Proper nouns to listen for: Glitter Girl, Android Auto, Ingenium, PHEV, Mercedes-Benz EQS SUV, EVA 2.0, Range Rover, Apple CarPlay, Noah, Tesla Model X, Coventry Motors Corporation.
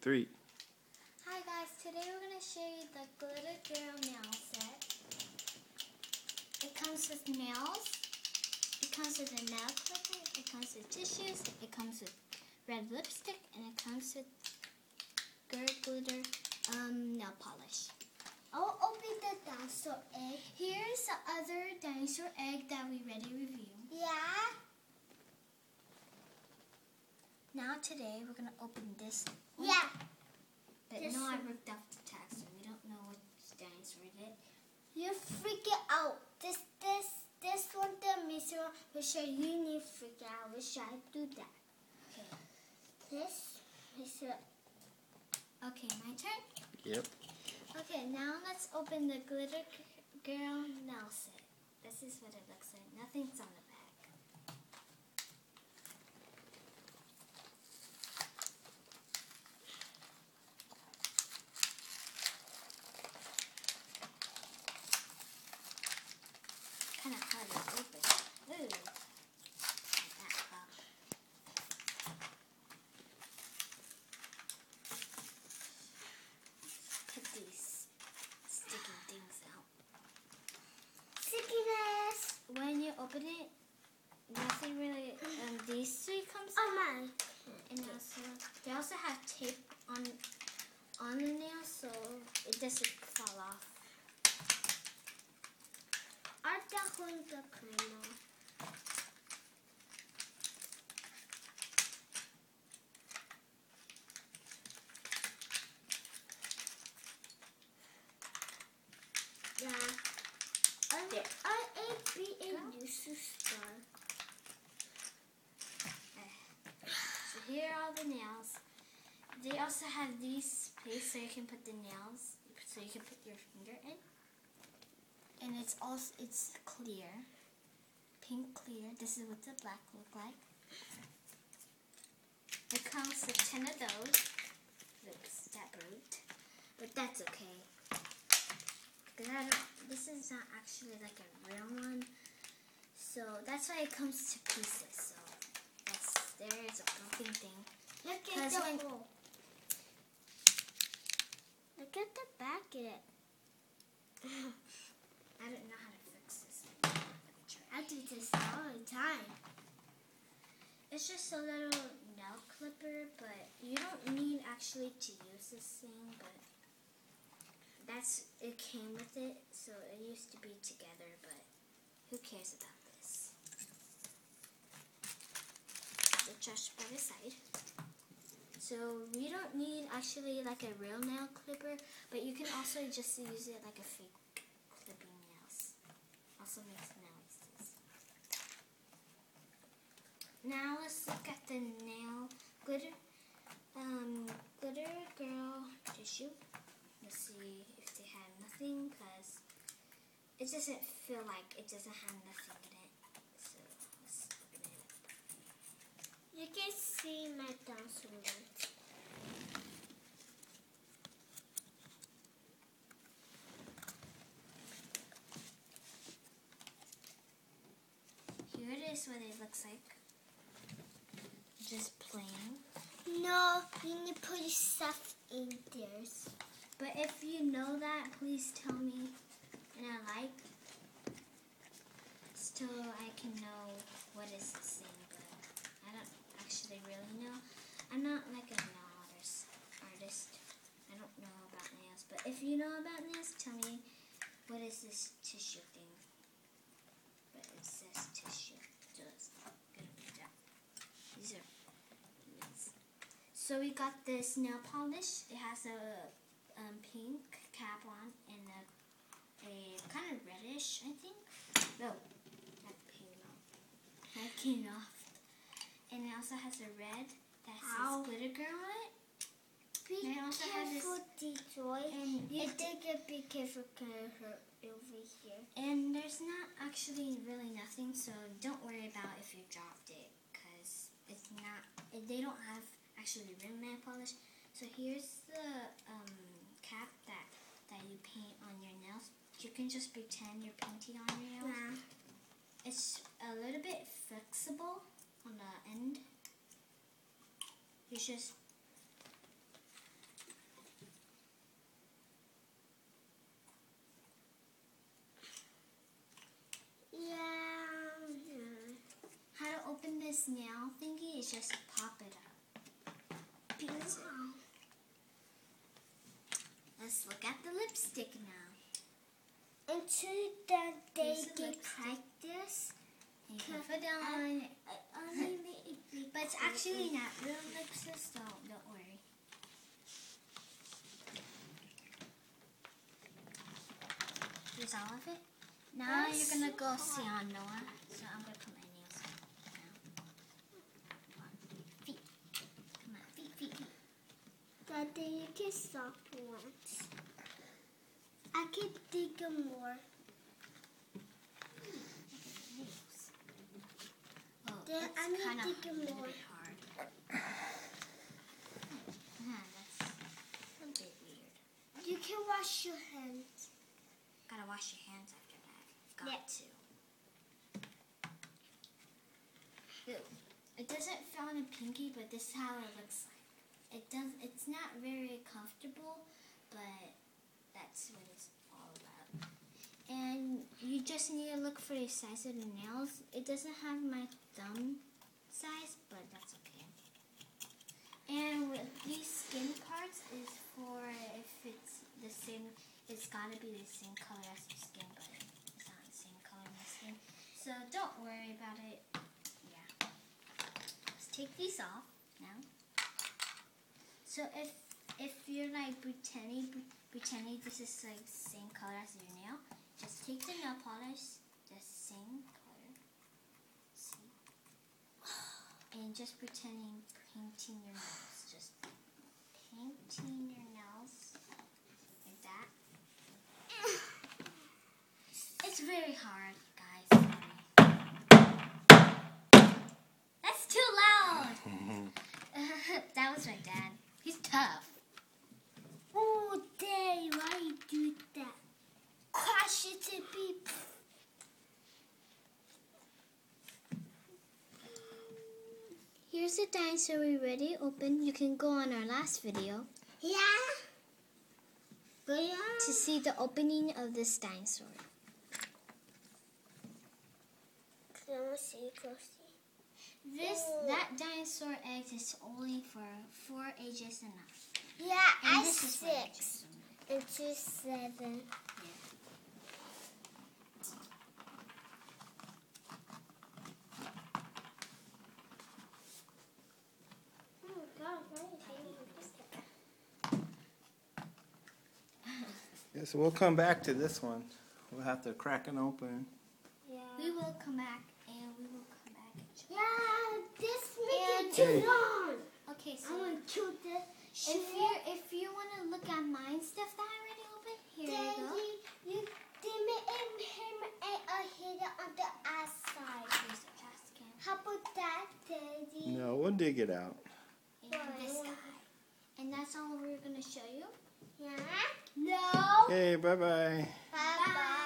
3. Hi guys, today we're going to show you the Glitter Girl nail set. It comes with nails, it comes with a nail clipper, it comes with tissues, it comes with red lipstick, and it comes with glitter nail polish. I'll open the dinosaur egg. Here's the other dinosaur egg that we already reviewed. Yeah. Now today we're gonna open this one. Yeah. But this no, I ripped off the tag, so we don't know what dinosaur it is. You're freaking out. This one, the mystery one, which I you need freak out. Which I do that. Okay. This mystery. Okay, my turn. Yep. Okay, now let's open the Glitter Girl nail set. This is what it looks like. Nothing's on the back. Kind of hard to open. Ooh. Like that pop. Put these sticky things out. Stickiness! When you open it, nothing really. These three comes out. Oh my! And also, they also have tape on the nail, so it doesn't fall off. Yeah. So here are all the nails. They also have these places so you can put the nails, so you can put your finger in. And it's clear, pink clear. This is what the black look like. It comes with 10 of those. Oops, that broke. But that's okay. Cause this is not actually like a real one. So that's why it comes to pieces. So there is a broken thing. Look at the hole. Look at the back of it. I don't know how to fix this. I do this all the time. It's just a little nail clipper, but you don't need actually to use this thing, but it came with it, so it used to be together, but who cares about this? The trash by the side. So we don't need actually like a real nail clipper, but you can also just use it like a fake. Makes noises. Now let's look at the nail Glitter Girl tissue. Let's see if they have nothing, because it doesn't feel like it doesn't have nothing in it. So let's open it up. You can see my dinosaur lights. This is what it looks like. Just plain. No, you need to put stuff in there. But if you know that, please tell me. And so I can know what is the same. But I don't actually really know. I'm not like a nail artist. I don't know about nails. But if you know about nails, tell me what is this tissue thing. But it says tissue. These are nails. So we got this nail polish. It has a pink cap on and a kind of reddish, I think. No, that came off. That came off. And it also has a red that says Glitter Girl on it. Be careful, hurt over here. And there's not actually really nothing, so don't worry about if you dropped it, because it's not. They don't have actually real nail polish. So here's the cap that you paint on your nails. You can just pretend you're painting on your nails. Yeah. It's a little bit flexible on the end. You just snail thingy is just pop it up. Because let's look at the lipstick now. Until they practice. You can put it on. But it's actually not real lipstick, so don't worry. Here's all of it. Now you're gonna go see on Noah. So I'm gonna put my nails down. Feet. Come on, feet. Daddy, you can stop once. I can dig more. Then I need to dig more. That's a bit weird. You can wash your hands. Gotta wash your hands after that. Got to. Ew. It doesn't fit on a pinky, but this is how it looks like. It does. It's not very comfortable, but that's what it's all about. And you just need to look for the size of the nails. It doesn't have my thumb size, but that's okay. And with these skin parts is for if it's the same. It's gotta be the same color as your skin, but it's not the same color as my skin. So don't worry about it. Yeah. Let's take these off now. So if you're like pretending this is like the same color as your nail, just take the nail polish, the same color. See? And just painting your nails. Just painting your nails. It's very hard, guys. Sorry. That's too loud! That was my dad. He's tough. Oh, Daddy, why you do that? Crash it to beep. Here's the dinosaur we already opened. You can go on our last video. Yeah? To see the opening of this dinosaur. That dinosaur egg is only for 4 ages and up. Yeah, and this is 6. And 2, 7. Yeah. Oh God, why are you yeah, so we'll come back to this one. We'll have to crack it open. Yeah. We will come back. Too long. Okay, so I want to kill this. If you want to look at mine stuff that I already opened, here you go. You make him a hidden on the outside. Here's the trash can. How about that, Daddy? No, we'll dig it out. And this guy. And that's all we're gonna show you. Yeah. No. Hey, bye bye. Bye bye.